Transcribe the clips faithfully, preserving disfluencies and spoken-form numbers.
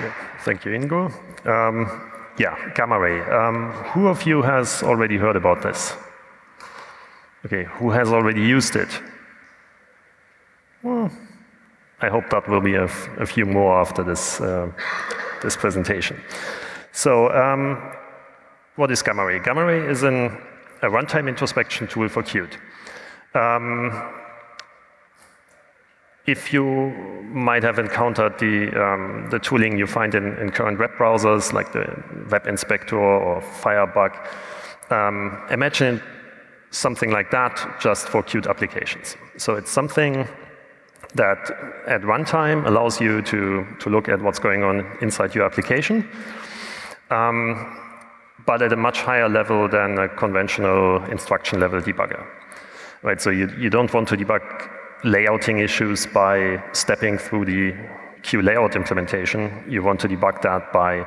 Yeah. Thank you, Ingo. Um, yeah, GammaRay. Um, who of you has already heard about this? Okay, who has already used it? Well, I hope that will be a, a few more after this, uh, this presentation. So um, what is GammaRay? GammaRay is an, a runtime introspection tool for Qt. Um, If you might have encountered the, um, the tooling you find in, in current web browsers, like the Web Inspector or Firebug, um, imagine something like that just for Qt applications. So it's something that at runtime allows you to, to look at what's going on inside your application, um, but at a much higher level than a conventional instruction level debugger. Right, so you, you don't want to debug layouting issues by stepping through the QLayout implementation. You want to debug that by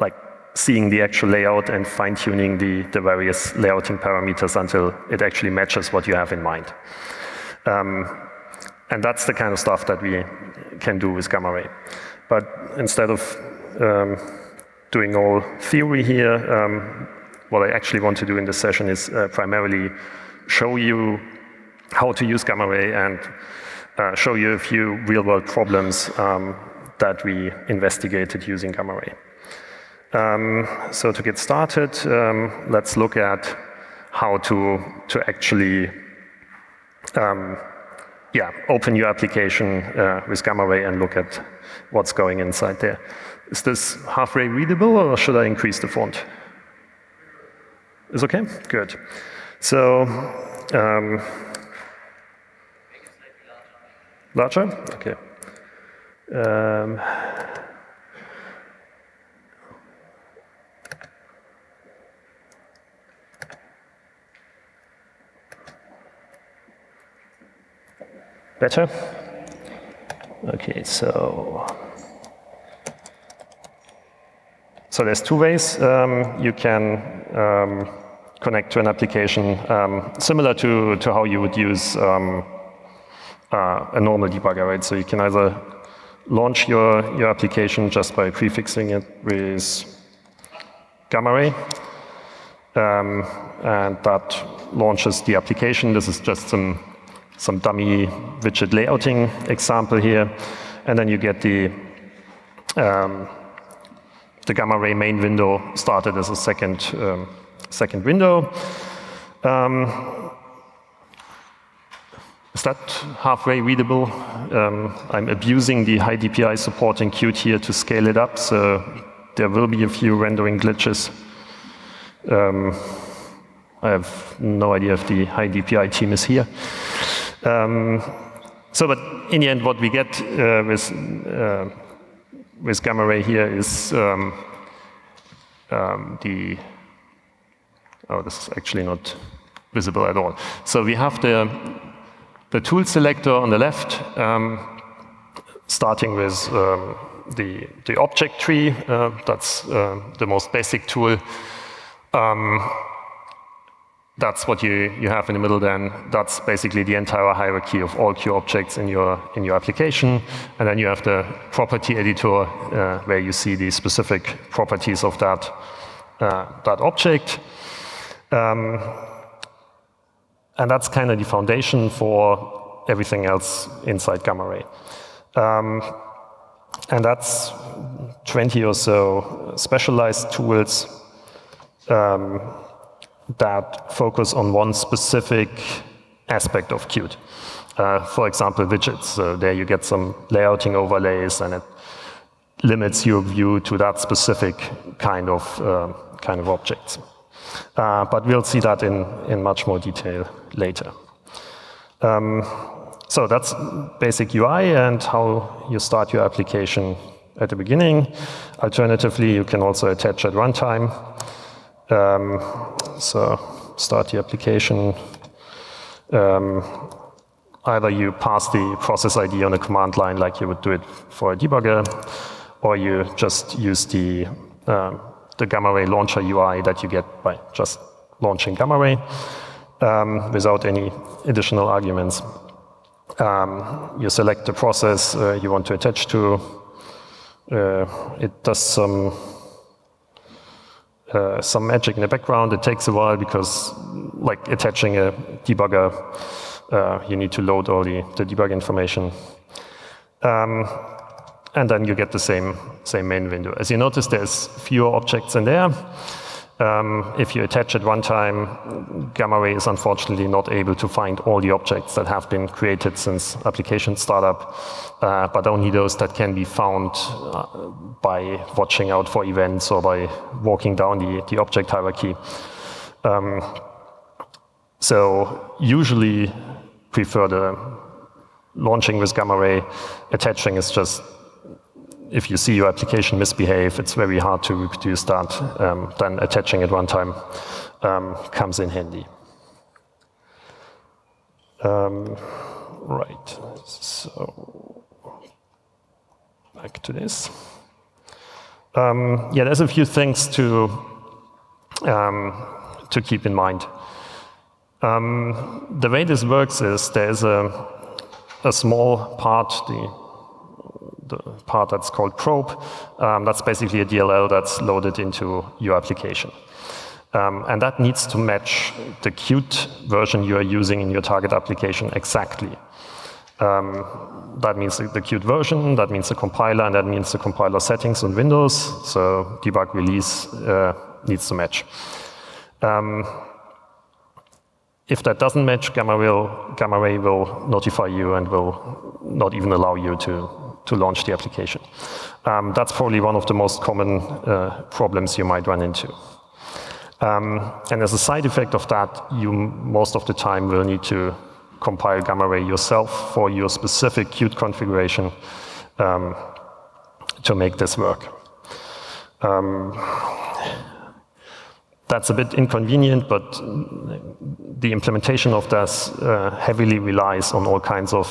like seeing the actual layout and fine-tuning the, the various layouting parameters until it actually matches what you have in mind. Um, and that's the kind of stuff that we can do with GammaRay. But instead of um, doing all theory here, um, what I actually want to do in this session is uh, primarily show you how to use GammaRay and uh, show you a few real-world problems um, that we investigated using GammaRay. Um, so to get started, um, let's look at how to, to actually um, yeah, open your application uh, with GammaRay and look at what's going inside there. Is this halfway readable, or should I increase the font? Is okay? Good. So, um, larger? Okay. Um, better? Okay, so so there's two ways um, you can um, connect to an application, um, similar to, to how you would use um, Uh, a normal debugger, right? So you can either launch your, your application just by prefixing it with GammaRay, um, and that launches the application. This is just some, some dummy widget layouting example here. And then you get the, um, the GammaRay main window started as a second, um, second window. Um, Is that halfway readable? Um, I'm abusing the high D P I support in Qt here to scale it up, so there will be a few rendering glitches. Um, I have no idea if the high D P I team is here. Um, so, but in the end, what we get uh, with, uh, with GammaRay here is um, um, the... Oh, this is actually not visible at all. So we have the The tool selector on the left, um, starting with um, the, the object tree. Uh, that's uh, the most basic tool. Um, that's what you, you have in the middle then. That's basically the entire hierarchy of all Q objects in your, in your application. And then you have the property editor, uh, where you see the specific properties of that, uh, that object. Um, And that's kind of the foundation for everything else inside GammaRay. Um, and that's twenty or so specialized tools um, that focus on one specific aspect of Qt. Uh, for example, widgets. So there you get some layouting overlays, and it limits your view to that specific kind of, uh, kind of objects. Uh, but we'll see that in, in much more detail later. Um, so that's basic U I and how you start your application at the beginning. Alternatively, you can also attach at runtime. Um, so start your application. Um, either you pass the process I D on a command line like you would do it for a debugger, or you just use the um, the GammaRay launcher U I that you get by just launching GammaRay um, without any additional arguments. Um, you select the process uh, you want to attach to, uh, it does some uh, some magic in the background. It takes a while because, like attaching a debugger, uh, you need to load all the, the debug information. Um, and then you get the same same main window. As you notice, there's fewer objects in there. Um, if you attach at one time, GammaRay is unfortunately not able to find all the objects that have been created since application startup, uh, but only those that can be found uh, by watching out for events or by walking down the, the object hierarchy. Um, so usually prefer the launching with GammaRay. Attaching is just, if you see your application misbehave, it's very hard to reproduce that. Um, then attaching at one time um, comes in handy. Um, right, so back to this. Um, yeah, there's a few things to um, to keep in mind. Um, the way this works is there's a a small part, the the part that's called probe, um, that's basically a D L L that's loaded into your application. Um, and that needs to match the Qt version you are using in your target application exactly. Um, that means the, the Qt version, that means the compiler, and that means the compiler settings on Windows, so debug release uh, needs to match. Um, If that doesn't match, GammaRay will notify you and will not even allow you to, to launch the application. Um, that's probably one of the most common uh, problems you might run into. Um, and as a side effect of that, you most of the time will need to compile GammaRay yourself for your specific Qt configuration um, to make this work. Um, That's a bit inconvenient, but the implementation of this uh, heavily relies on all kinds of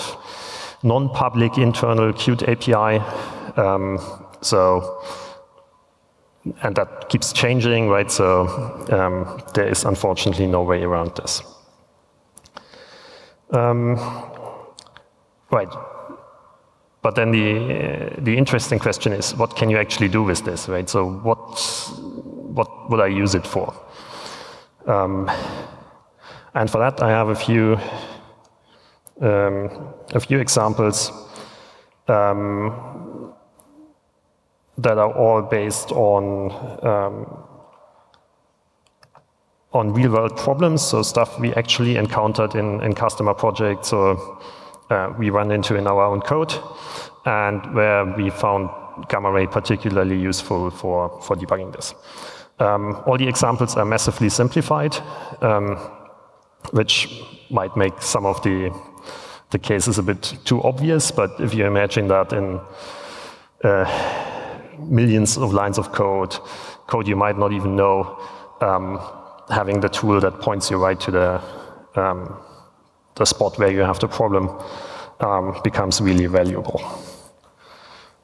non-public internal Qt A P I. Um, so, and that keeps changing, right? So um, there is unfortunately no way around this. Um, right. But then the the interesting question is, what can you actually do with this, right? So what? What would I use it for? Um, and for that, I have a few um, a few examples um, that are all based on um, on real-world problems, so stuff we actually encountered in in customer projects or uh, we run into in our own code, and where we found GammaRay particularly useful for for debugging this. Um, all the examples are massively simplified, um, which might make some of the, the cases a bit too obvious, but if you imagine that in uh, millions of lines of code, code you might not even know, um, having the tool that points you right to the, um, the spot where you have the problem um, becomes really valuable.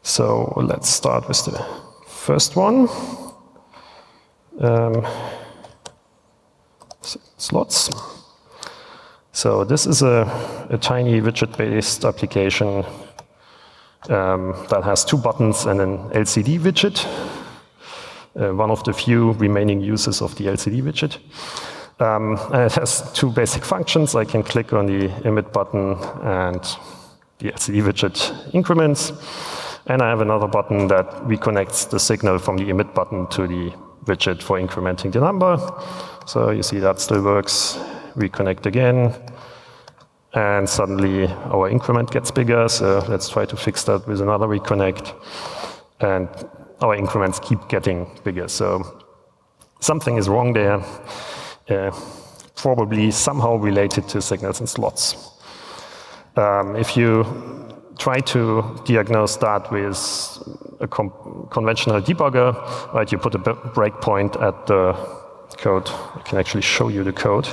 So let's start with the first one. Um, slots. So this is a, a tiny widget-based application um, that has two buttons and an L C D widget. Uh, one of the few remaining uses of the L C D widget. Um, and it has two basic functions. I can click on the emit button and the L C D widget increments. And I have another button that reconnects the signal from the emit button to the widget for incrementing the number. So you see that still works. Reconnect again. And suddenly our increment gets bigger. So let's try to fix that with another reconnect. And our increments keep getting bigger. So something is wrong there, uh, probably somehow related to signals and slots. Um, if you try to diagnose that with a conventional debugger, right? You put a breakpoint at the code. I can actually show you the code.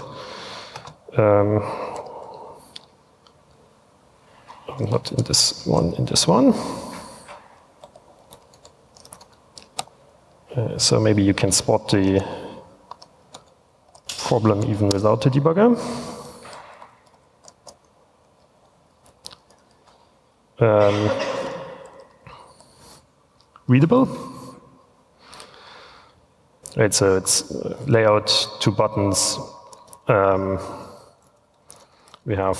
Um, not in this one, in this one. Uh, so maybe you can spot the problem even without the debugger. Um, readable. Right, so it's layout, two buttons. Um, we have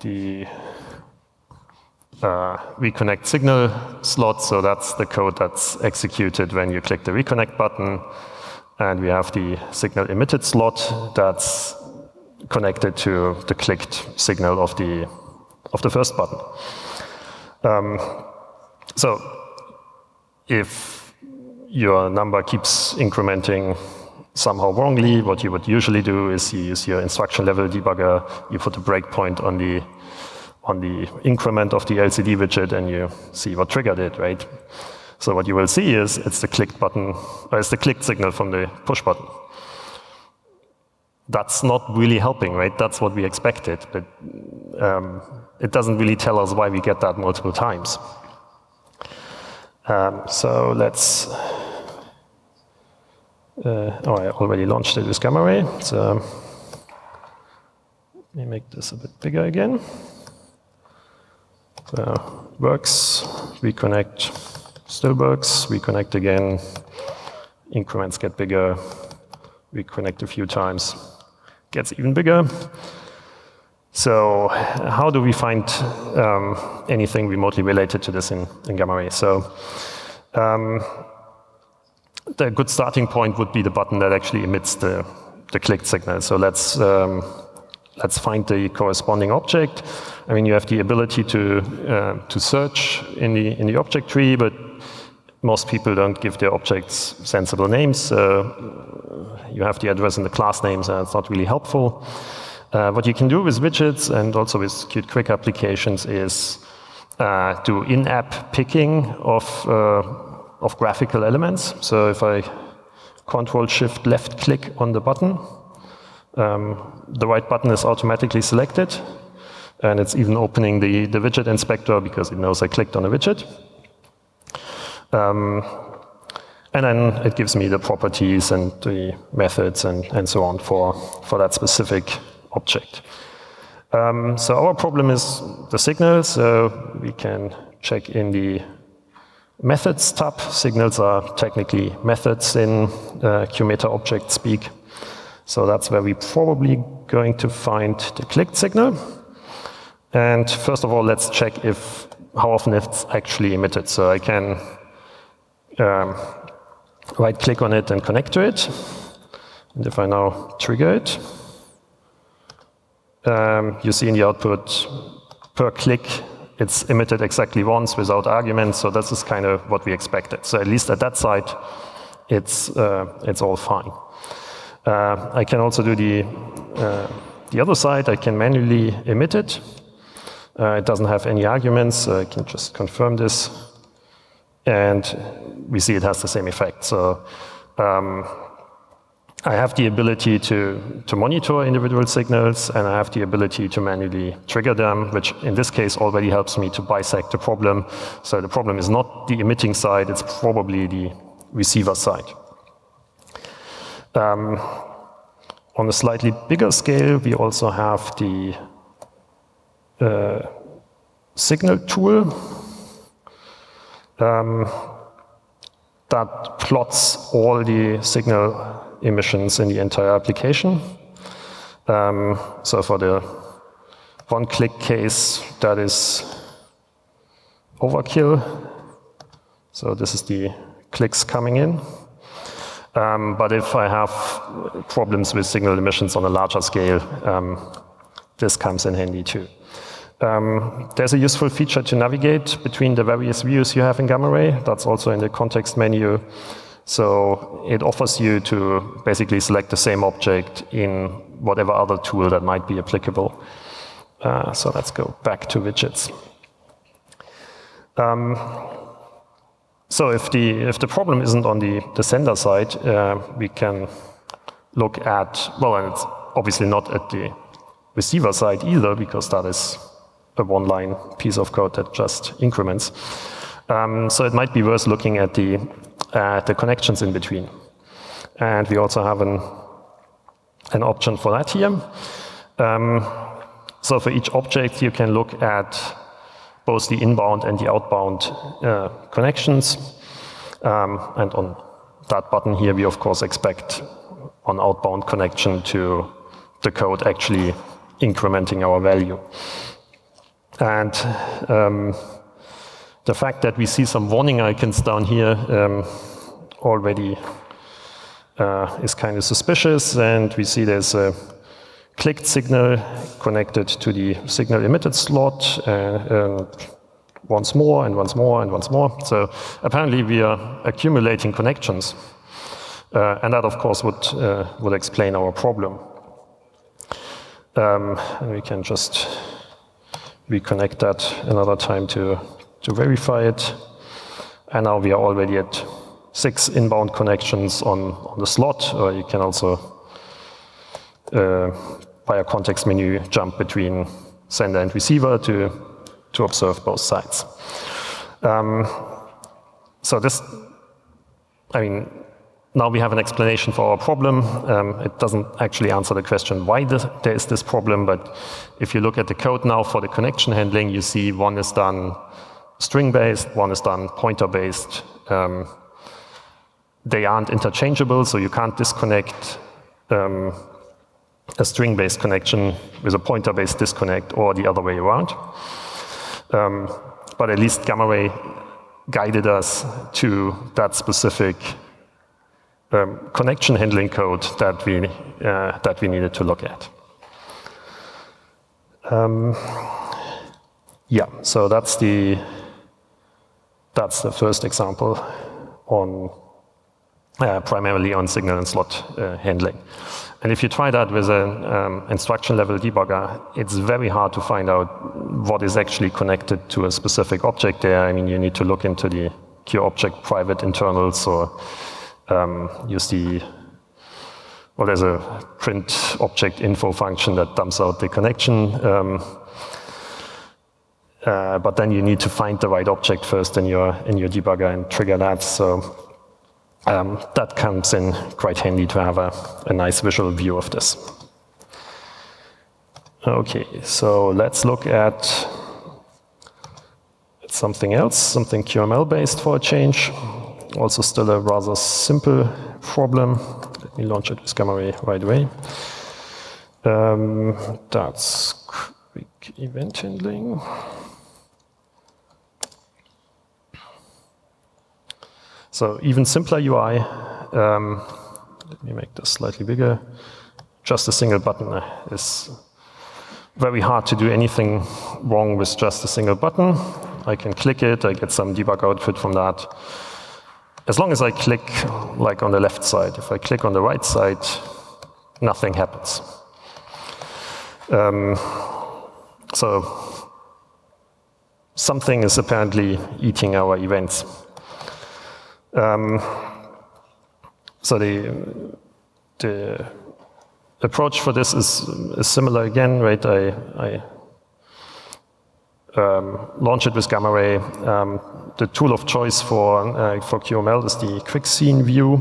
the uh, reconnect signal slot, so that's the code that's executed when you click the reconnect button. And we have the signal emitted slot that's connected to the clicked signal of the of the first button. Um, so if your number keeps incrementing somehow wrongly, what you would usually do is you use your instruction level debugger, you put a breakpoint on the on the increment of the L C D widget, and you see what triggered it, right? So what you will see is it's the clicked button, or it's the clicked signal from the push button. That's not really helping, right? That's what we expected, but um, it doesn't really tell us why we get that multiple times. Um, so let's. Uh, oh, I already launched it with GammaRay. So let me make this a bit bigger again. So works, reconnect. Still works, reconnect again, increments get bigger, reconnect a few times, gets even bigger. So how do we find um, anything remotely related to this in, in GammaRay? So um, the good starting point would be the button that actually emits the, the clicked signal. So let's, um, let's find the corresponding object. I mean, you have the ability to, uh, to search in the, in the object tree, but most people don't give their objects sensible names. Uh, you have the address and the class names, and it's not really helpful. Uh, what you can do with widgets and also with Qt Quick applications is uh, do in-app picking of, uh, of graphical elements. So if I Control-Shift-Left click on the button, um, the right button is automatically selected, and it's even opening the, the widget inspector because it knows I clicked on a widget. Um, and then it gives me the properties and the methods and, and so on for, for that specific object. Um, so our problem is the signals. So we can check in the methods tab. Signals are technically methods in uh, QMeta object speak. So that's where we're probably going to find the clicked signal. And first of all, let's check if how often it's actually emitted. So I can Um, right-click on it and connect to it. And if I now trigger it, um, you see in the output per click, it's emitted exactly once without arguments. So this is kind of what we expected. So at least at that side, it's uh, it's all fine. Uh, I can also do the uh, the other side. I can manually emit it. Uh, it doesn't have any arguments. So I can just confirm this. And we see it has the same effect. So um, I have the ability to, to monitor individual signals, and I have the ability to manually trigger them, which in this case already helps me to bisect the problem. So the problem is not the emitting side, it's probably the receiver side. Um, on a slightly bigger scale, we also have the uh, signal tool. Um, that plots all the signal emissions in the entire application. Um, so for the one-click case, that is overkill. So this is the clicks coming in. Um, but if I have problems with signal emissions on a larger scale, um, this comes in handy too. Um, there's a useful feature to navigate between the various views you have in GammaRay. That's also in the context menu. So it offers you to basically select the same object in whatever other tool that might be applicable. Uh, so let's go back to widgets. Um, so if the, if the problem isn't on the, the sender side, uh, we can look at, well, and it's obviously not at the receiver side either, because that is a one-line piece of code that just increments. Um, so it might be worth looking at the, uh, the connections in between. And we also have an, an option for that here. Um, so for each object, you can look at both the inbound and the outbound uh, connections. Um, and on that button here, we of course expect an outbound connection to the code actually incrementing our value. And um, the fact that we see some warning icons down here um, already uh, is kind of suspicious, and we see there's a clicked signal connected to the signal emitted slot, uh, and once more, and once more, and once more. So apparently we are accumulating connections, uh, and that of course would uh, would explain our problem. Um, and we can just reconnect that another time to to verify it. And now we are already at six inbound connections on on the slot. Or you can also Uh, by a context menu, jump between sender and receiver to to observe both sides. Um, so this, I mean, now we have an explanation for our problem. Um, it doesn't actually answer the question why this, there is this problem, but if you look at the code now for the connection handling, you see one is done string-based, one is done pointer-based. Um, they aren't interchangeable, so you can't disconnect um, a string-based connection with a pointer-based disconnect, or the other way around. Um, but at least GammaRay guided us to that specific um, connection handling code that we uh, that we needed to look at. Um, yeah, so that's the that's the first example on uh, primarily on signal and slot uh, handling. And if you try that with an um, instruction-level debugger, it's very hard to find out what is actually connected to a specific object there. I mean, you need to look into the QObject private internals, or um, use the, well, there's a print object info function that dumps out the connection. Um, uh, but then you need to find the right object first in your in your debugger and trigger that. So. Um, that comes in quite handy to have a, a nice visual view of this. Okay, so let's look at something else, something Q M L-based for a change. Also still a rather simple problem. Let me launch it with GammaRay right away. Um, that's quick event handling. So even simpler U I, um, let me make this slightly bigger. Just a single button is very hard to do anything wrong with just a single button. I can click it, I get some debug output from that. As long as I click like on the left side, if I click on the right side, nothing happens. Um, so something is apparently eating our events. Um, so the, the approach for this is, is similar again, right? I, I um, launch it with GammaRay. Um, the tool of choice for, uh, for Q M L is the Quick Scene View.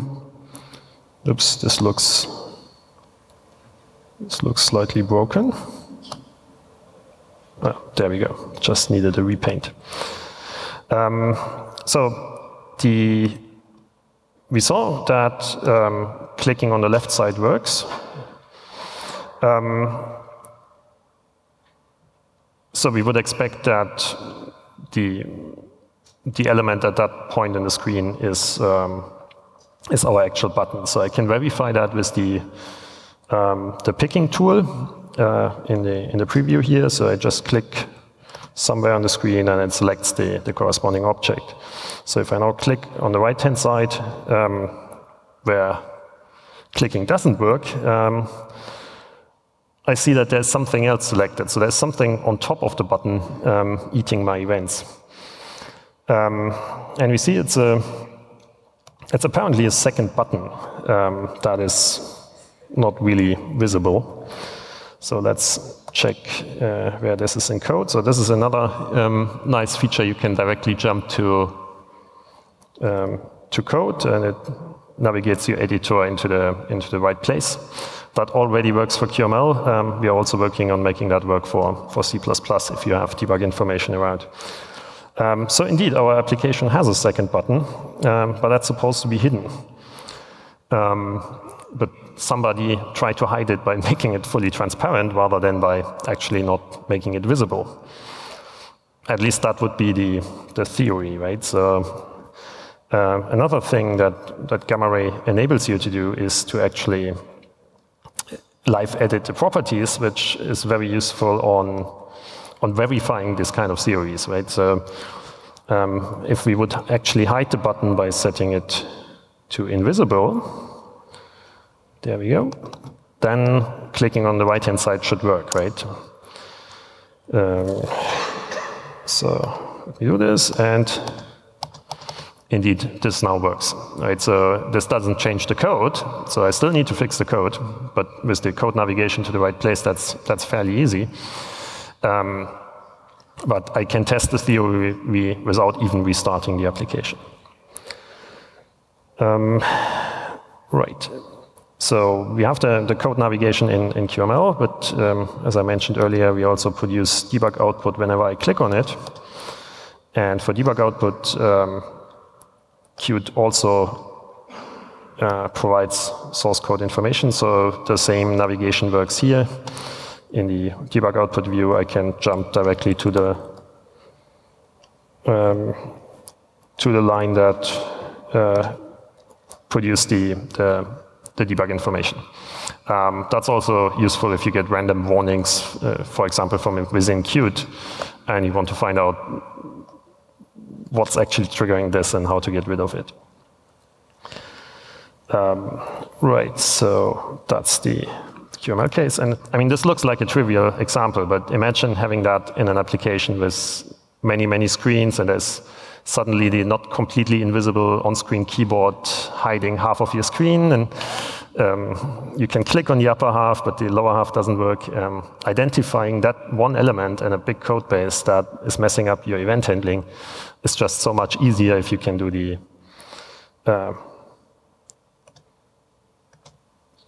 Oops, this looks, this looks slightly broken. Oh, there we go, just needed a repaint. Um, so the We saw that um, clicking on the left side works. Um, so we would expect that the the element at that point in the screen is um, is our actual button. So I can verify that with the um, the picking tool uh, in the in the preview here. So I just click somewhere on the screen and it selects the the corresponding object. So if I now click on the right-hand side, um, where clicking doesn't work, um, I see that there's something else selected. So there's something on top of the button um, eating my events. Um, and we see it's a, it's apparently a second button um, that is not really visible. So let's check uh, where this is in code. So this is another um, nice feature. You can directly jump to Um, to code, and it navigates your editor into the into the right place. That already works for Q M L. Um, we are also working on making that work for, for C plus plus if you have debug information around. Um, so indeed, our application has a second button, um, but that's supposed to be hidden. Um, but somebody tried to hide it by making it fully transparent rather than by actually not making it visible. At least that would be the, the theory, right? So uh, another thing that, that GammaRay enables you to do is to actually live edit the properties, which is very useful on, on verifying this kind of theories, right? So um, if we would actually hide the button by setting it to invisible, there we go, then clicking on the right-hand side should work, right? Um, so let me do this, and indeed, this now works. Right, so this doesn't change the code, so I still need to fix the code, but with the code navigation to the right place, that's, that's fairly easy. Um, but I can test the theory we, without even restarting the application. Um, right. So we have the, the code navigation in, in Q M L, but um, as I mentioned earlier, we also produce debug output whenever I click on it. And for debug output, um, Qt also uh, provides source code information. So the same navigation works here. In the debug output view, I can jump directly to the um, to the line that uh, produced the, the the debug information. Um, that's also useful if you get random warnings, uh, for example, from within Qt, and you want to find out what's actually triggering this and how to get rid of it. Um, right, so that's the Q M L case. And I mean, this looks like a trivial example, but imagine having that in an application with many, many screens, and there's suddenly the not completely invisible on-screen keyboard hiding half of your screen, and um, you can click on the upper half, but the lower half doesn't work. Um, identifying that one element in a big code base that is messing up your event handling is just so much easier if you can do the uh,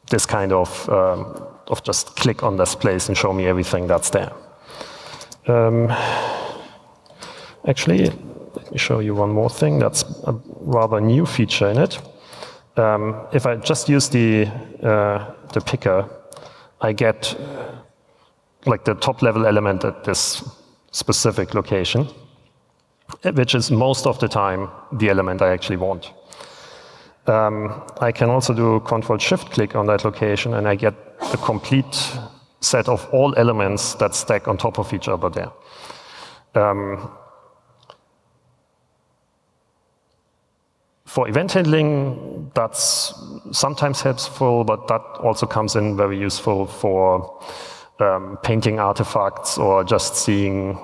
this kind of um, of just click on this place and show me everything that's there. Um, actually. Let me show you one more thing that's a rather new feature in it. Um, if I just use the, uh, the picker, I get like the top level element at this specific location, which is most of the time the element I actually want. Um, I can also do control shift click on that location, and I get the complete set of all elements that stack on top of each other there. Um, For event handling, that's sometimes helpful, but that also comes in very useful for um, painting artifacts or just seeing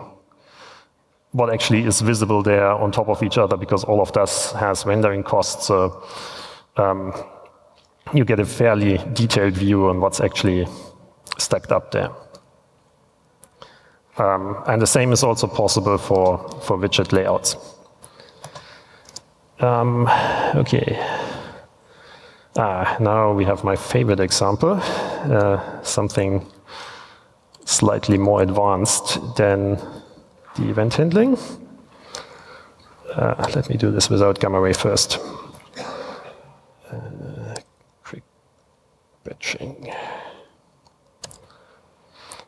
what actually is visible there on top of each other, because all of this has rendering costs. So um, you get a fairly detailed view on what's actually stacked up there. Um, and the same is also possible for, for widget layouts. Um, okay. Ah, now we have my favorite example, uh, something slightly more advanced than the event handling. Uh, let me do this without GammaRay first. Uh, quick batching.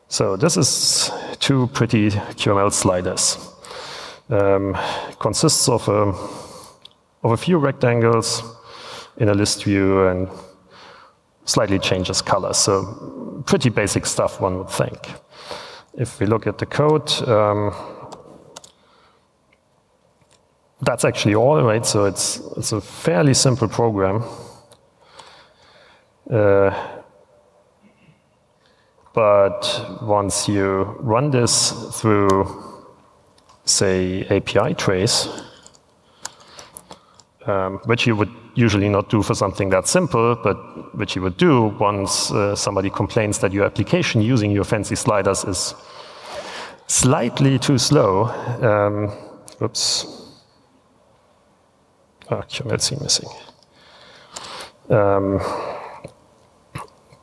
So this is two pretty Q M L sliders. Um, consists of a of a few rectangles in a list view and slightly changes color. So pretty basic stuff, one would think. If we look at the code, um, that's actually all, right? So it's, it's a fairly simple program. Uh, but once you run this through, say, A P I trace, Um, which you would usually not do for something that simple, but which you would do once uh, somebody complains that your application using your fancy sliders is slightly too slow. Um, oops. Oh, Q M L scene missing. Um,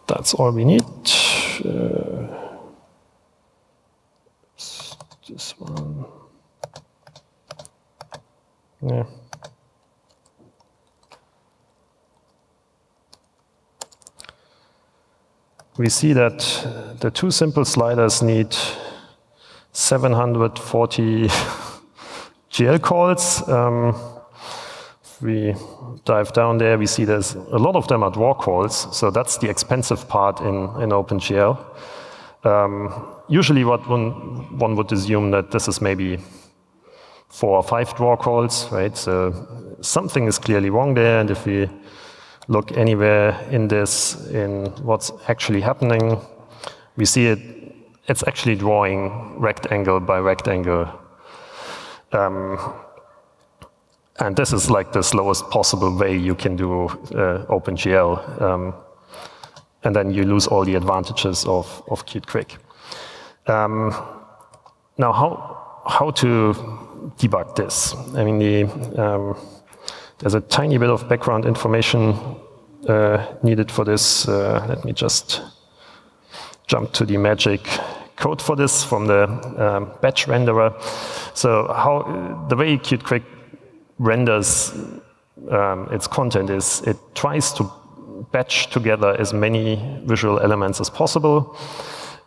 That's all we need. Uh, this one. Yeah. We see that the two simple sliders need seven hundred forty G L calls. Um, we dive down there, we see there's a lot of them are draw calls, so that's the expensive part in, in OpenGL. Um, usually what one, one would assume that this is maybe four or five draw calls, right? So something is clearly wrong there, and if we look anywhere in this, in what's actually happening, we see it, it's actually drawing rectangle by rectangle. Um, And this is like the slowest possible way you can do uh, OpenGL. Um, and then you lose all the advantages of, of Qt Quick. Um, now, how, how to debug this? I mean, the, um, there's a tiny bit of background information uh, needed for this. Uh, let me just jump to the magic code for this from the um, batch renderer. So how the way Qt Quick renders um, its content is it tries to batch together as many visual elements as possible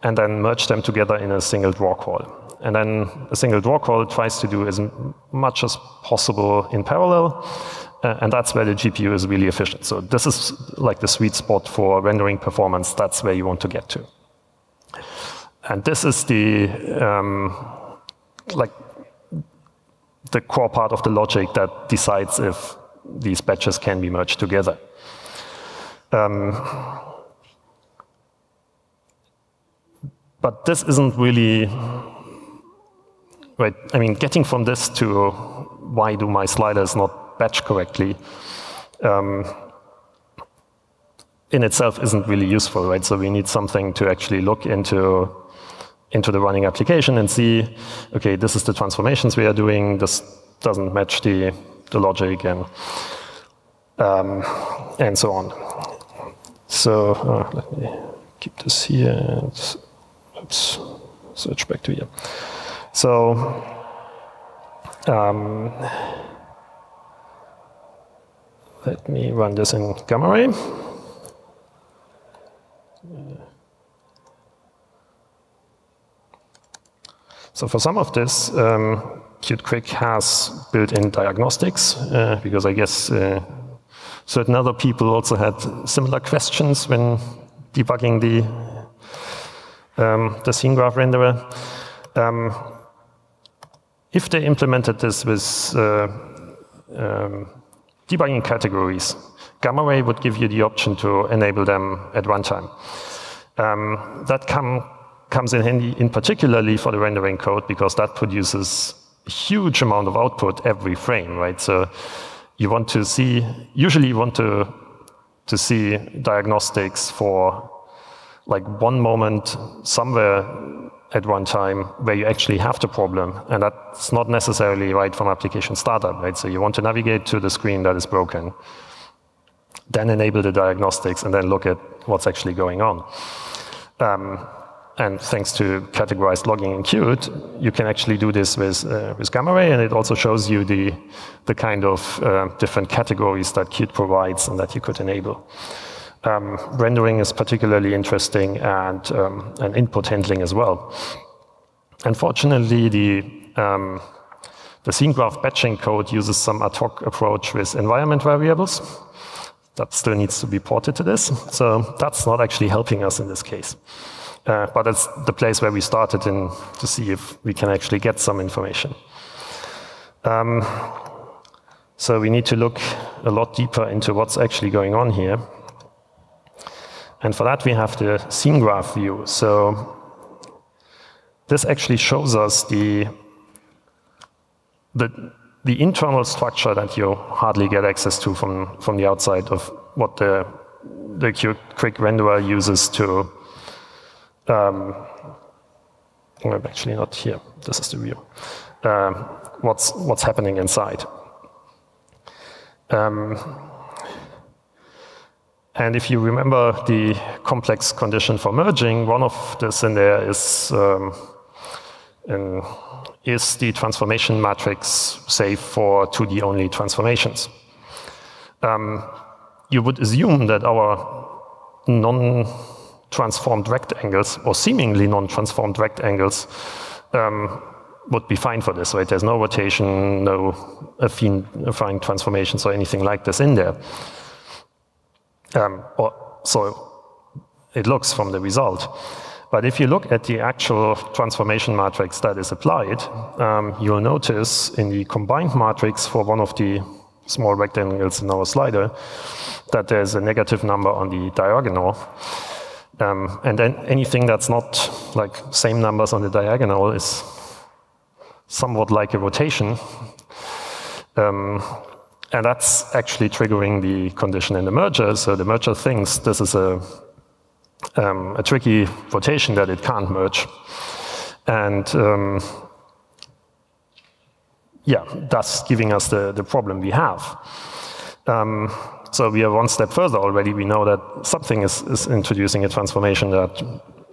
and then merge them together in a single draw call. And then a single draw call tries to do as much as possible in parallel, uh, and that's where the G P U is really efficient. So this is like the sweet spot for rendering performance. That's where you want to get to. And this is the um, like the core part of the logic that decides if these batches can be merged together. Um, but this isn't really, right, I mean, getting from this to why do my sliders not batch correctly um, in itself isn't really useful, right? So we need something to actually look into into the running application and see, okay, this is the transformations we are doing, this doesn't match the, the logic, and, um, and so on. So uh, let me keep this here, and, oops, switch back to here. So um, let me run this in GammaRay. So for some of this, um, Qt Quick has built-in diagnostics, uh, because I guess uh, certain other people also had similar questions when debugging the, um, the scene graph renderer. Um, if they implemented this with uh, um, debugging categories, GammaRay would give you the option to enable them at runtime. Um, that can comes in handy in particularly for the rendering code, because that produces a huge amount of output every frame, right? So you want to see, usually you want to, to see diagnostics for like one moment somewhere at one time where you actually have the problem, and that's not necessarily right from application startup, right? So you want to navigate to the screen that is broken, then enable the diagnostics, and then look at what's actually going on. Um, And thanks to categorized logging in Qt, you can actually do this with, uh, with GammaRay, and it also shows you the, the kind of uh, different categories that Qt provides and that you could enable. Um, rendering is particularly interesting, and, um, and input handling as well. Unfortunately, the, um, the scene graph batching code uses some ad hoc approach with environment variables. That still needs to be ported to this, so that's not actually helping us in this case. Uh, but that's the place where we started in to see if we can actually get some information. Um, so we need to look a lot deeper into what's actually going on here. And for that, we have the scene graph view. So this actually shows us the, the, the internal structure that you hardly get access to from, from the outside of what the, the Qt Quick renderer uses to Um, actually not here, this is the view. Um, what's, what's happening inside. Um, And if you remember the complex condition for merging, one of this in there is, um, in, is the transformation matrix safe for two D only transformations. Um, you would assume that our non-transformed rectangles, or seemingly non-transformed rectangles, um, would be fine for this, right? There's no rotation, no affine, affine transformations or anything like this in there. Um, or, so it looks from the result. But if you look at the actual transformation matrix that is applied, um, you'll notice in the combined matrix for one of the small rectangles in our slider that there's a negative number on the diagonal. Um, and then anything that's not like same numbers on the diagonal is somewhat like a rotation. Um, And that's actually triggering the condition in the merger. So the merger thinks this is a, um, a tricky rotation that it can't merge. And um, yeah, that's giving us the, the problem we have. Um, so we are one step further already. We know that something is, is introducing a transformation that,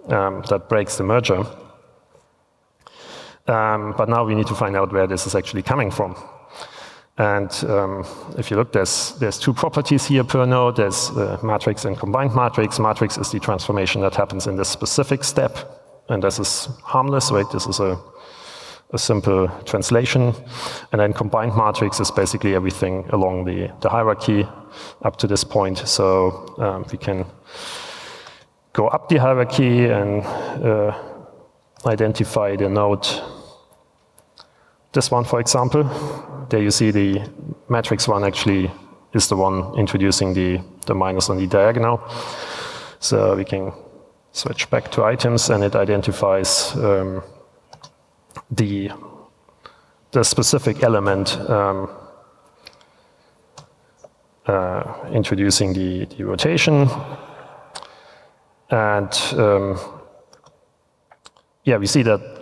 um, that breaks the merger. Um, but now we need to find out where this is actually coming from. And um, if you look, there's, there's two properties here per node. There's uh, matrix and combined matrix. Matrix is the transformation that happens in this specific step. And this is harmless, right? This is a, a simple translation. And then combined matrix is basically everything along the, the hierarchy up to this point. So um, we can go up the hierarchy and uh, identify the node. This one, for example. There you see the matrix one actually is the one introducing the, the minus on the diagonal. So we can switch back to items, and it identifies um, the, the specific element um, uh, introducing the, the rotation. And um, yeah, we see that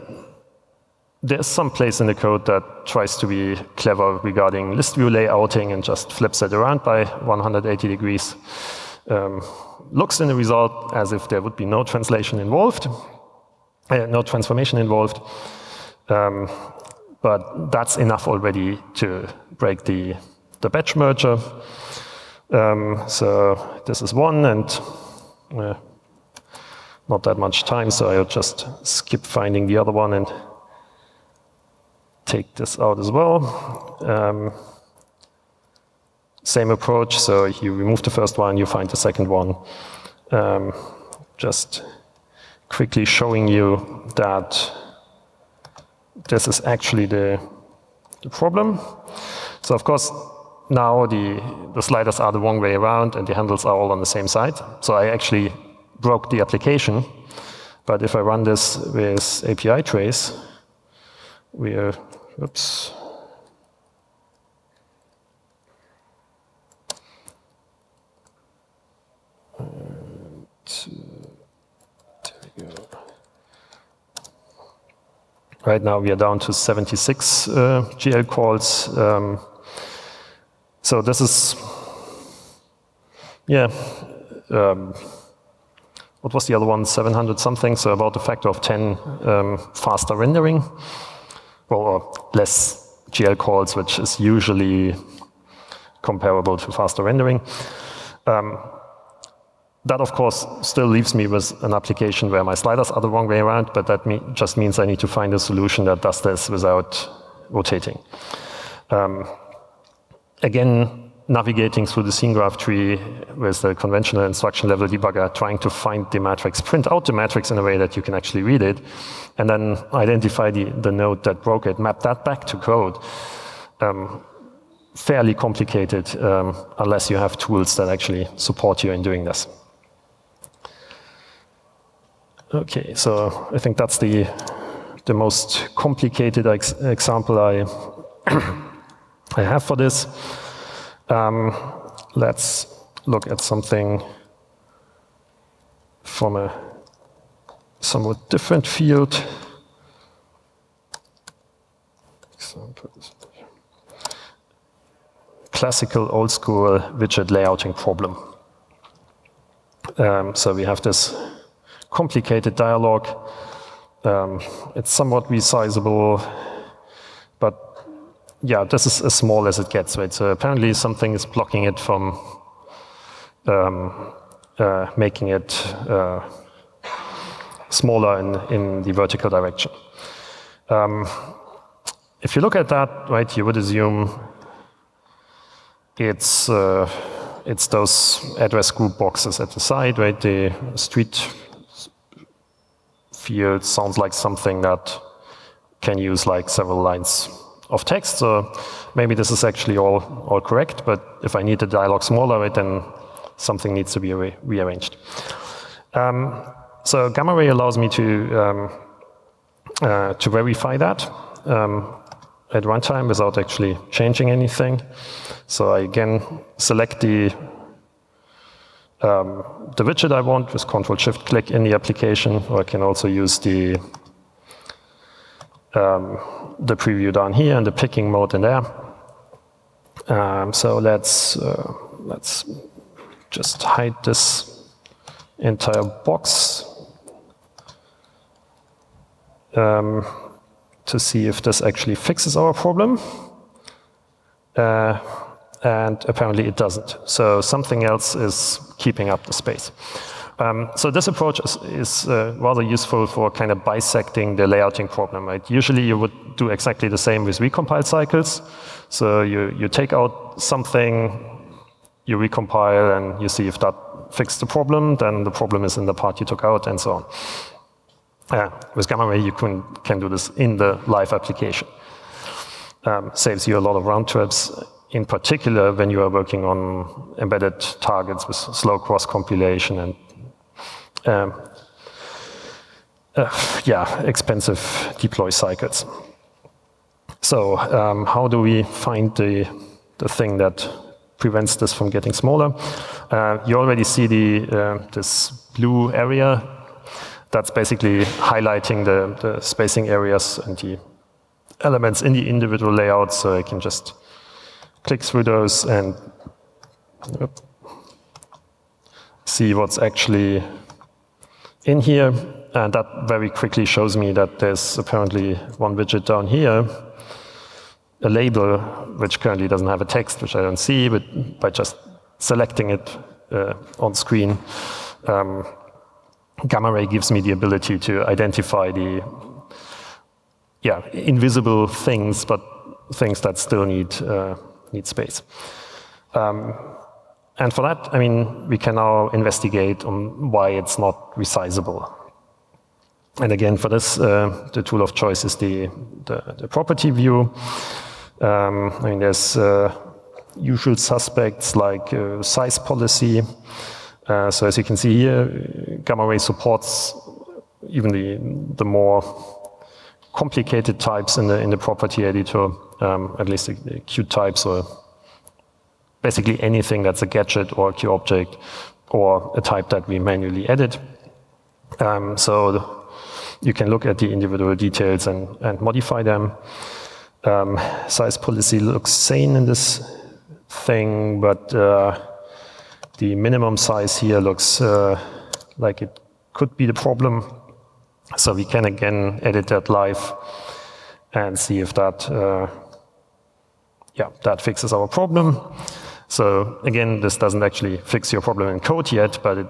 there's some place in the code that tries to be clever regarding list view layouting and just flips it around by one hundred eighty degrees. Um, looks in the result as if there would be no translation involved, uh, no transformation involved. Um, but that's enough already to break the, the batch merger. Um, so this is one, and uh, not that much time, so I'll just skip finding the other one and take this out as well. Um, same approach, so you remove the first one, you find the second one. Um, just quickly showing you that this is actually the, the problem. So of course, now the, the sliders are the wrong way around and the handles are all on the same side. So I actually broke the application. But if I run this with A P I trace, we are, oops. And there we go. Right now we are down to seventy-six uh, G L calls. Um, so this is, yeah. Um, what was the other one? seven hundred something. So about a factor of ten um, faster rendering. Or less G L calls, which is usually comparable to faster rendering. Um, that, of course, still leaves me with an application where my sliders are the wrong way around, but that me just means I need to find a solution that does this without rotating. Um, again, navigating through the scene graph tree with the conventional instruction level debugger, trying to find the matrix, print out the matrix in a way that you can actually read it, and then identify the, the node that broke it, map that back to code. Um, fairly complicated, um, unless you have tools that actually support you in doing this. OK, so I think that's the, the most complicated ex example I, I have for this. Um, let's look at something from a somewhat different field. Classical old school widget layouting problem. Um, so we have this complicated dialogue. Um, it's somewhat resizable, but yeah, this is as small as it gets, right? So apparently something is blocking it from um, uh, making it uh, smaller in, in the vertical direction. Um, if you look at that, right, you would assume it's uh, it's those address group boxes at the side, right? The street field sounds like something that can use like several lines of text. So maybe this is actually all all correct, but if I need the dialogue smaller, right, then something needs to be re rearranged. Um, so GammaRay allows me to um, uh, to verify that Um, at runtime without actually changing anything. So I again select the um, the widget I want with Control Shift Click in the application, or I can also use the um, the preview down here and the picking mode in there. Um, so let's uh, let's just hide this entire box Um, to see if this actually fixes our problem. Uh, and apparently it doesn't. So something else is keeping up the space. Um, so this approach is, is uh, rather useful for kind of dissecting the layouting problem, right? Usually you would do exactly the same with recompile cycles. So you, you take out something, you recompile, and you see if that fixed the problem, then the problem is in the part you took out, and so on. Uh, with GammaRay, you can, can do this in the live application. Um, saves you a lot of round trips, in particular when you are working on embedded targets with slow cross-compilation and um, uh, yeah, expensive deploy cycles. So um, how do we find the, the thing that prevents this from getting smaller? Uh, you already see the, uh, this blue area. That's basically highlighting the, the spacing areas and the elements in the individual layouts, so I can just click through those and see what's actually in here. And that very quickly shows me that there's apparently one widget down here, a label which currently doesn't have a text, which I don't see, but by just selecting it uh, on screen, um, GammaRay gives me the ability to identify the yeah, invisible things, but things that still need, uh, need space. Um, and for that, I mean, we can now investigate on why it's not resizable. And again, for this, uh, the tool of choice is the, the, the property view. Um, I mean, there's uh, usual suspects like uh, size policy. Uh, so as you can see here, GammaRay supports even the, the more complicated types in the, in the property editor, um, at least the, the Qt types, or basically anything that's a gadget or a QObject or a type that we manually edit. Um, so the, you can look at the individual details and, and modify them. Um, size policy looks sane in this thing, but uh, the minimum size here looks uh, like it could be the problem. So we can again edit that live and see if that, uh, yeah, that fixes our problem. So again, this doesn't actually fix your problem in code yet, but it,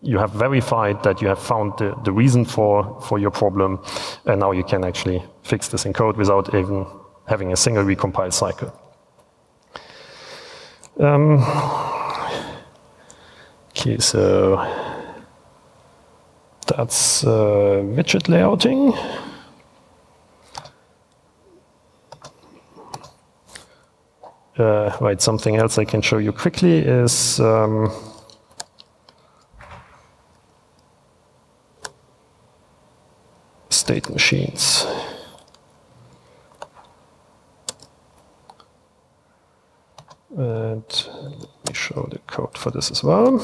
you have verified that you have found the, the reason for, for your problem, and now you can actually fix this in code without even having a single recompile cycle. Um, Okay, so that's uh, widget layouting. Uh, right, something else I can show you quickly is um, state machines. And let me show the code for this as well.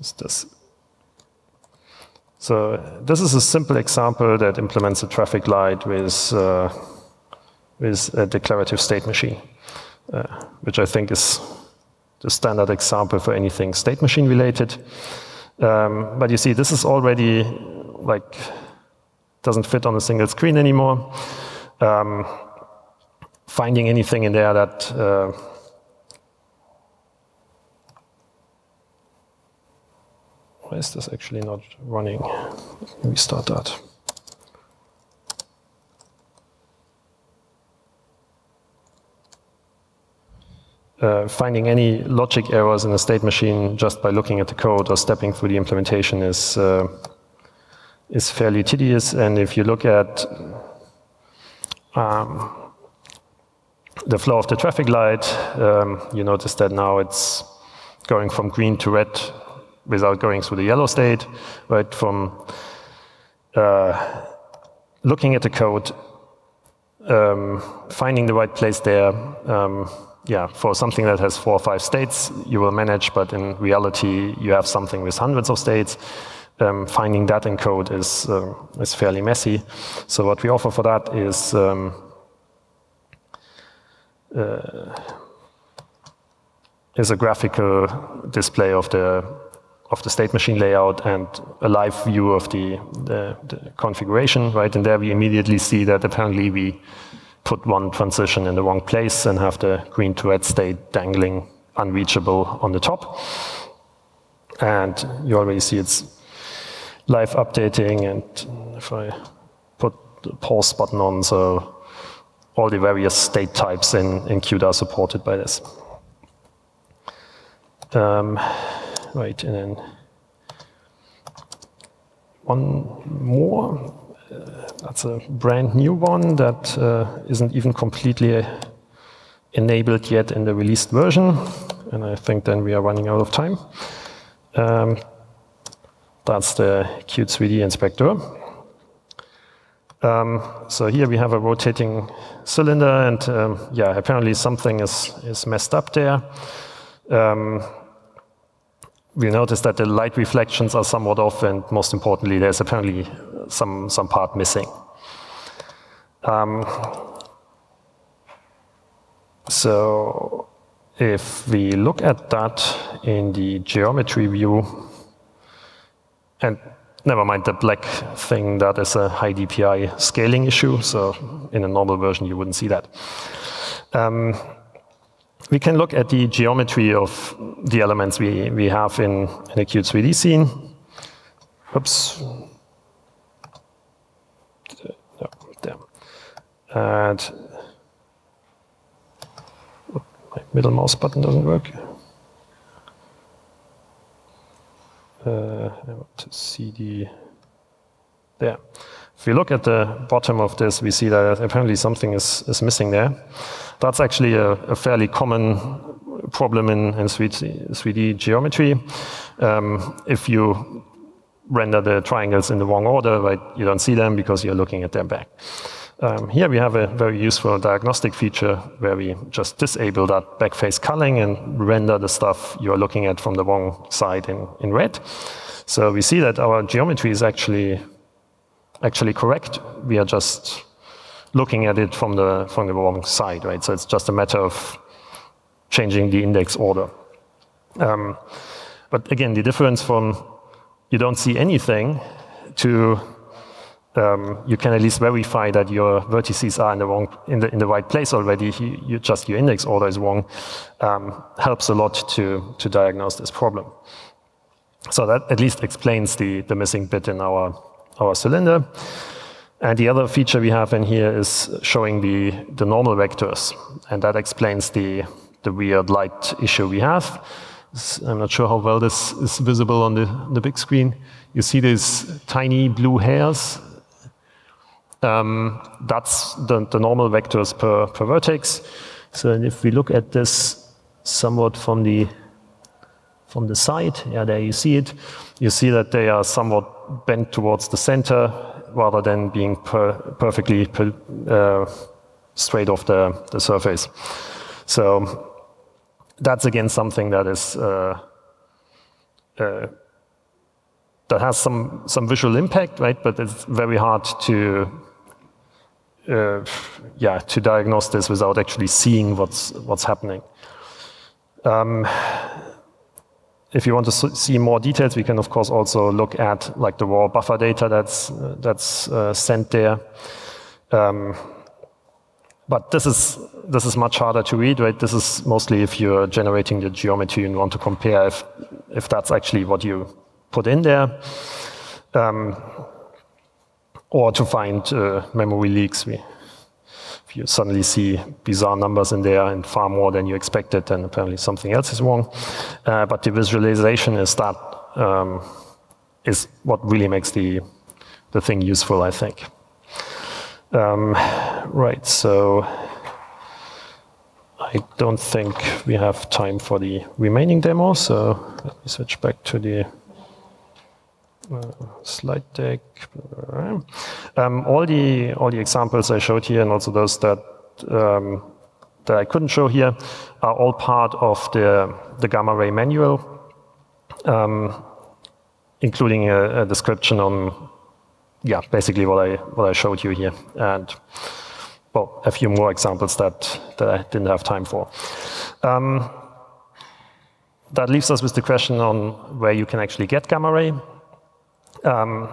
Is this. So this is a simple example that implements a traffic light with, uh, with a declarative state machine, uh, which I think is the standard example for anything state machine related. Um, but you see, this is already like doesn't fit on a single screen anymore. Um, finding anything in there that uh, why is this actually not running? Let me restart that. Uh, finding any logic errors in a state machine just by looking at the code or stepping through the implementation is uh, is fairly tedious. And if you look at um, the flow of the traffic light, um, you notice that now it's going from green to red without going through the yellow state. Right from uh, looking at the code, um, finding the right place there. Um, Yeah, for something that has four or five states, you will manage, but in reality, you have something with hundreds of states. Um, finding that in code is, uh, is fairly messy. So what we offer for that is um, uh, is a graphical display of the of the state machine layout and a live view of the, the, the configuration. Right, and there we immediately see that apparently we put one transition in the wrong place and have the green to red state dangling unreachable on the top. And you already see it's live updating, and if I put the pause button on, so all the various state types in, in Qt are supported by this. Um, right, and then one more. Uh, that's a brand new one that uh, isn't even completely enabled yet in the released version. And I think then we are running out of time. Um, that's the Qt three D inspector. Um, so here we have a rotating cylinder, and um, yeah, apparently something is, is messed up there. Um, We notice that the light reflections are somewhat off, and most importantly, there's apparently some, some part missing. Um, so if we look at that in the geometry view, and never mind the black thing, that is a high D P I scaling issue, so in a normal version you wouldn't see that. Um, We can look at the geometry of the elements we, we have in, in a Qt three D scene. Oops. No, damn. And my middle mouse button doesn't work. Uh, I want to see the... There. If we look at the bottom of this, we see that apparently something is, is missing there. That's actually a, a fairly common problem in, in three D geometry. Um, if you render the triangles in the wrong order, right, you don't see them because you're looking at them back. Um, here we have a very useful diagnostic feature where we just disable that backface culling and render the stuff you're looking at from the wrong side in, in red. So we see that our geometry is actually actually correct. We are just looking at it from the from the wrong side, right? So it's just a matter of changing the index order. Um, but again, the difference from you don't see anything to um, you can at least verify that your vertices are in the wrong in the in the right place already. You, you just your index order is wrong. Um, helps a lot to to diagnose this problem. So that at least explains the the missing bit in our. our cylinder. And the other feature we have in here is showing the, the normal vectors. And that explains the, the weird light issue we have. I'm not sure how well this is visible on the, the big screen. You see these tiny blue hairs? Um, that's the, the normal vectors per, per vertex. So if we look at this somewhat from the from the side, yeah, there you see it. You see that they are somewhat bent towards the center rather than being per perfectly per uh, straight off the, the surface. So that's again something that is uh, uh, that has some some visual impact, right? But it's very hard to uh, yeah to diagnose this without actually seeing what's what's happening. Um, if you want to see more details, we can of course also look at like the raw buffer data that's that's uh, sent there. Um, but this is this is much harder to read, right? This is mostly if you're generating the geometry and want to compare if if that's actually what you put in there, um, or to find uh, memory leaks. We, if you suddenly see bizarre numbers in there and far more than you expected, then apparently something else is wrong. Uh, but the visualization is that um, is what really makes the the thing useful, I think. Um, right. So I don't think we have time for the remaining demo. So let me switch back to the Uh, slide deck. Um, all the all the examples I showed here, and also those that um, that I couldn't show here, are all part of the the GammaRay manual, um, including a, a description on, yeah, basically what I what I showed you here, and well, a few more examples that that I didn't have time for. Um, that leaves us with the question on where you can actually get GammaRay. Um,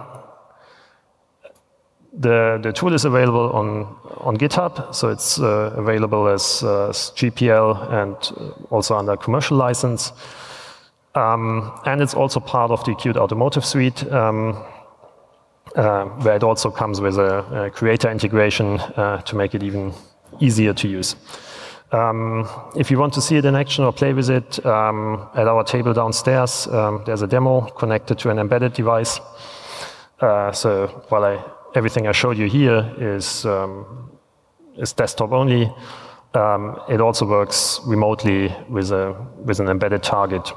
the the tool is available on on GitHub, so it's uh, available as, uh, as G P L and also under commercial license, um, and it's also part of the Qt automotive suite, um, uh, where it also comes with a, a creator integration uh, to make it even easier to use. Um, if you want to see it in action or play with it, um, at our table downstairs, um, there's a demo connected to an embedded device. Uh, so while I, everything I showed you here is, um, is desktop only, um, it also works remotely with, a, with an embedded target.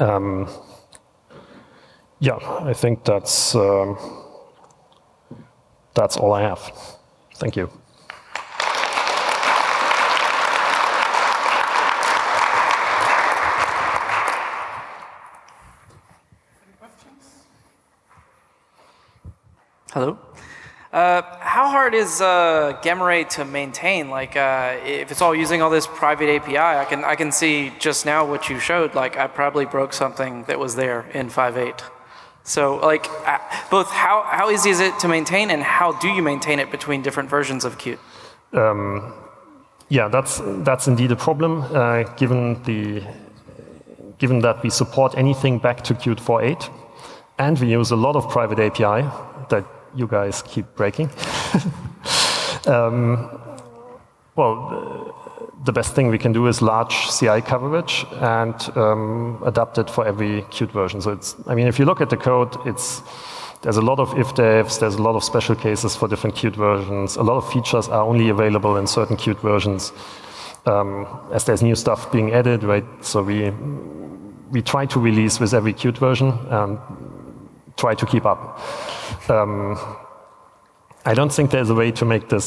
Um, yeah, I think that's, um, that's all I have. Thank you. Hello. Uh, how hard is uh, GammaRay to maintain? Like, uh, if it's all using all this private A P I, I can I can see just now what you showed. Like, I probably broke something that was there in five point eight. So, like, uh, both how how easy is it to maintain, and how do you maintain it between different versions of Qt? Um, yeah, that's that's indeed a problem. Uh, given the given that we support anything back to Qt four point eight, and we use a lot of private A P I that you guys keep breaking. um, well, the best thing we can do is large C I coverage and um, adapt it for every Qt version. So it's, I mean, if you look at the code, it's, there's a lot of if-defs, there's a lot of special cases for different Qt versions. A lot of features are only available in certain Qt versions, um, as there's new stuff being added, right? So we, we try to release with every Qt version and try to keep up. Um, I don't think there's a way to make this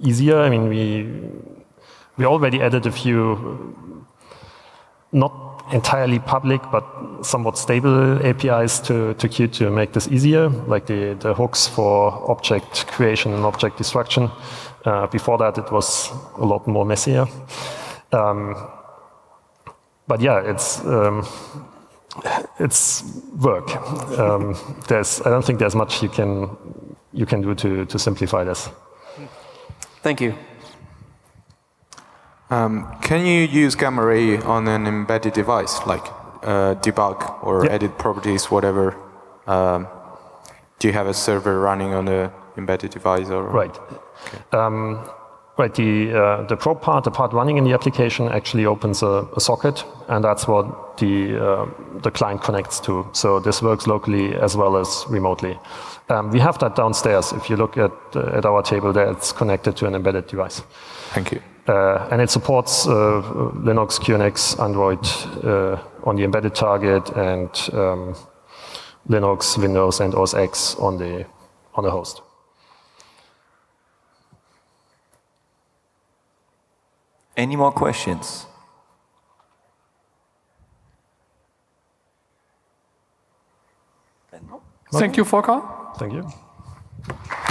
easier. I mean, we we already added a few not entirely public but somewhat stable A P Is to to Qt to make this easier, like the the hooks for object creation and object destruction. Uh, before that, it was a lot more messier. Um, but yeah, it's. Um, It's work. Um, there's, I don't think there's much you can you can do to to simplify this. Thank you. Um, can you use GammaRay on an embedded device, like uh, debug or yep. edit properties, whatever? Um, do you have a server running on an embedded device, or right? Okay. Um, Right, the, uh, the probe part, the part running in the application, actually opens a, a socket, and that's what the, uh, the client connects to. So this works locally as well as remotely. Um, we have that downstairs. If you look at, uh, at our table there, it's connected to an embedded device. Thank you. Uh, and it supports uh, Linux, QNX, Android uh, on the embedded target, and um, Linux, Windows, and O S X on the, on the host. Any more questions? Thank you, Volker. Thank you.